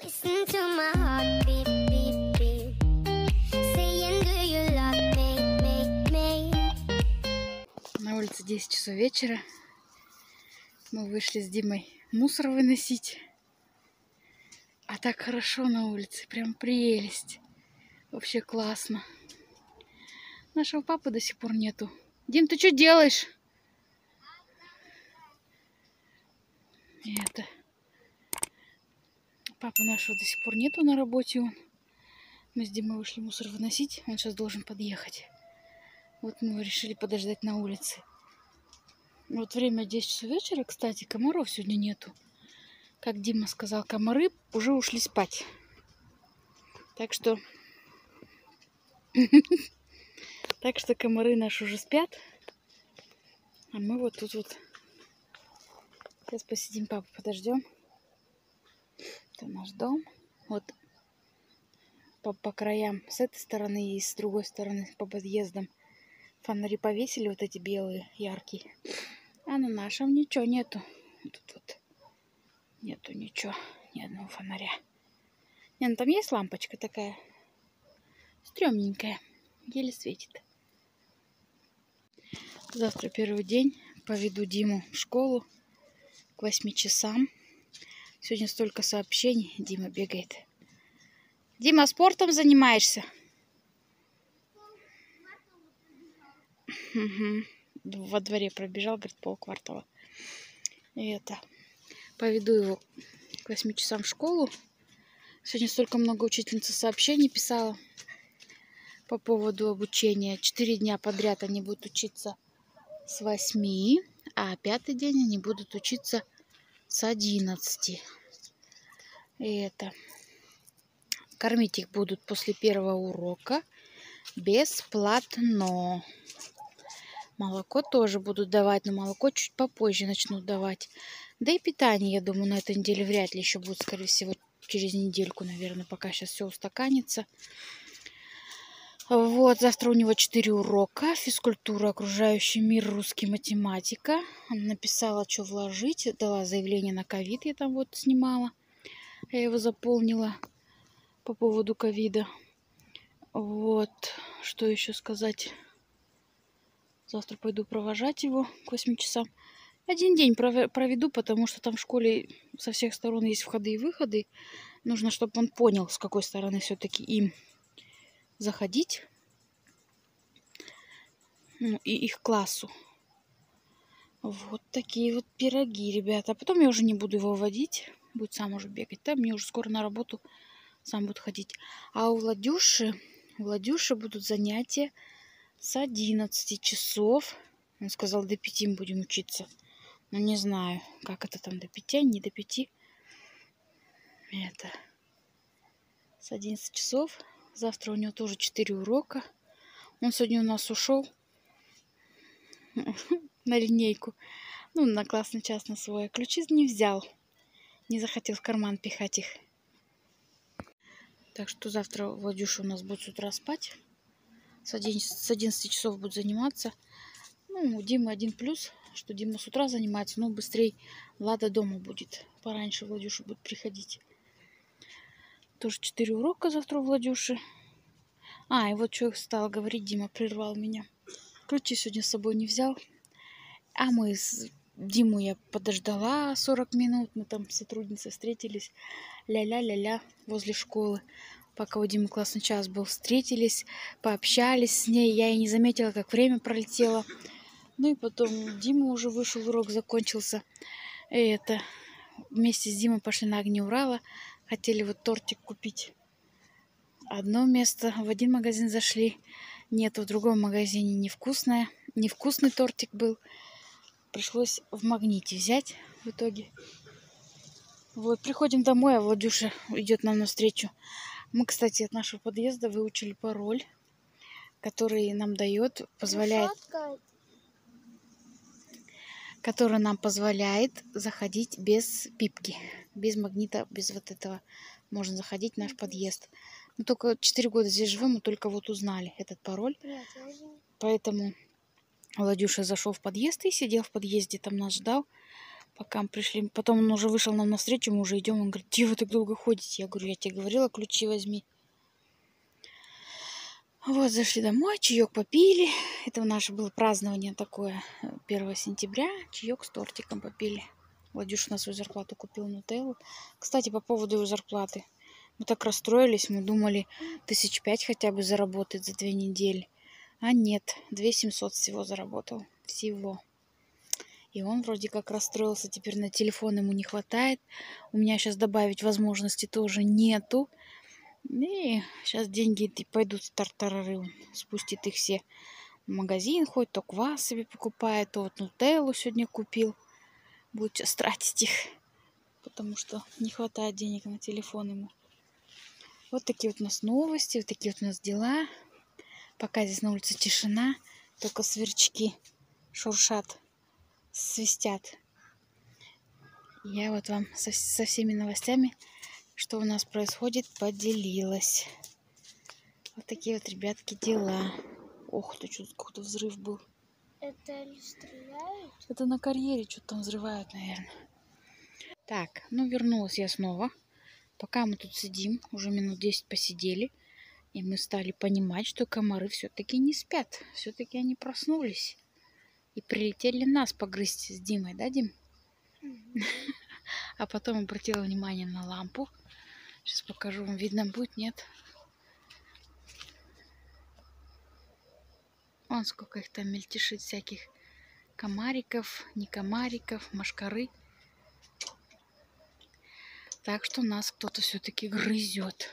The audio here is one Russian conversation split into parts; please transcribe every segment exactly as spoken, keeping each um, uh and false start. На улице десять часов вечера. Мы вышли с Димой мусор выносить. А так хорошо на улице, прям прелесть. Вообще классно. Нашего папы до сих пор нету. Дим, ты что делаешь? Это. Папы нашего до сих пор нету, на работе он. Мы с Димой вышли мусор выносить. Он сейчас должен подъехать. Вот мы решили подождать на улице. Вот время десять часов вечера, кстати, комаров сегодня нету. Как Дима сказал, комары уже ушли спать. Так что... Так что комары наши уже спят. А мы вот тут вот. Сейчас посидим, папу подождем. Это наш дом. Вот по, по краям с этой стороны и с другой стороны по подъездам фонари повесили, вот эти белые, яркие. А на нашем ничего нету. Тут вот нету ничего, ни одного фонаря. Не, ну там есть лампочка такая стрёмненькая, еле светит. Завтра первый день. Поведу Диму в школу к восьми часам. Сегодня столько сообщений. Дима бегает. Дима, спортом занимаешься? Угу. Во дворе пробежал, говорит, полквартала. И это. Поведу его к восьми часам в школу. Сегодня столько много учительница сообщений писала по поводу обучения. Четыре дня подряд они будут учиться с восьми, а пятый день они будут учиться с одиннадцати. И это. Кормить их будут после первого урока бесплатно. Молоко тоже будут давать, но молоко чуть попозже начнут давать. Да и питание, я думаю, на этой неделе вряд ли еще будет, скорее всего, через недельку, наверное, пока сейчас все устаканится. Вот, завтра у него четыре урока. Физкультура, окружающий мир, русский, математика. Она написала, что вложить. Дала заявление на ковид, я там вот снимала. Я его заполнила по поводу ковида. Вот, что еще сказать. Завтра пойду провожать его к восьми часам. Один день проведу, потому что там в школе со всех сторон есть входы и выходы. Нужно, чтобы он понял, с какой стороны все-таки им заходить, ну, и их классу. Вот такие вот пироги, ребята. А потом я уже не буду его водить, будет сам уже бегать. Да, мне уже скоро на работу сам будет ходить. А у Владюши, у Владюши будут занятия с одиннадцати часов. Он сказал, до пяти мы будем учиться. Но не знаю, как это там до пяти, не до пяти. Это с одиннадцати часов. Завтра у него тоже четыре урока. Он сегодня у нас ушел на линейку. Ну, на классный час на свой. А ключи не взял. Не захотел в карман пихать их. Так что завтра Владюша у нас будет с утра спать. С одиннадцати часов будет заниматься. Ну, у Димы один плюс, что Дима с утра занимается. Но быстрее Влада дома будет. Пораньше Владюша будет приходить. Тоже четыре урока завтра у Владюши. А, и вот что я стала говорить, Дима прервал меня. Ключи сегодня с собой не взял. А мы с Диму я подождала сорок минут. Мы там с сотрудницей встретились. Ля-ля-ля-ля возле школы. Пока у Димы классный час был, встретились, пообщались с ней. Я и не заметила, как время пролетело. Ну и потом Дима уже вышел, урок закончился. И это... Вместе с Димой пошли на Огни Урала. Хотели вот тортик купить. Одно место. В один магазин зашли. Нет, в другом магазине невкусное. Невкусный тортик был. Пришлось в Магните взять в итоге. Вот, приходим домой, а Владюша идет нам навстречу. Мы, кстати, от нашего подъезда выучили пароль, который нам дает, позволяет... Который нам позволяет заходить без пипки, без магнита, без вот этого. Можно заходить в наш подъезд. Мы только четыре года здесь живем, мы только вот узнали этот пароль. Поэтому Владюша зашел в подъезд и сидел в подъезде, там нас ждал. Пока мы пришли, потом он уже вышел нам навстречу, мы уже идем, он говорит, где вы так долго ходите? Я говорю, я тебе говорила, ключи возьми. Вот, зашли домой, чаек попили. Это наше было празднование такое, первое сентября. Чаек с тортиком попили. Владюша на свою зарплату купил нутеллу. Кстати, по поводу его зарплаты. Мы так расстроились, мы думали, тысяч пять хотя бы заработает за две недели. А нет, две тысячи семьсот всего заработал. Всего. И он вроде как расстроился, теперь на телефон ему не хватает. У меня сейчас добавить возможности тоже нету. И сейчас деньги пойдут в тартарары, спустит их все в магазин, ходит, то квас себе покупает, то вот нутеллу сегодня купил. Будет сейчас тратить их, потому что не хватает денег на телефон ему. Вот такие вот у нас новости, вот такие вот у нас дела. Пока здесь на улице тишина, только сверчки шуршат, свистят. Я вот вам со, со всеми новостями, что у нас происходит, поделилась. Вот такие вот, ребятки, дела. Ох, ты, что-то какой-то взрыв был. Это они стреляют? Это на карьере что-то там взрывают, наверное. Так, ну вернулась я снова. Пока мы тут сидим, уже минут десять посидели. И мы стали понимать, что комары все-таки не спят. Все-таки они проснулись. И прилетели нас погрызть с Димой, да, Дим? Mm-hmm. А потом обратила внимание на лампу. Сейчас покажу вам, видно будет, нет? Вон сколько их там мельтешит всяких комариков, не комариков, мошкары. Так что нас кто-то все-таки грызет.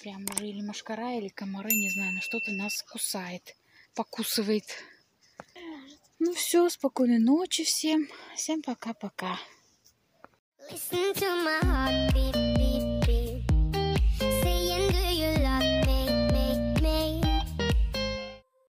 Прям уже или мошкара, или комары, не знаю, но что-то нас кусает, покусывает. Ну все, спокойной ночи всем. Всем пока-пока.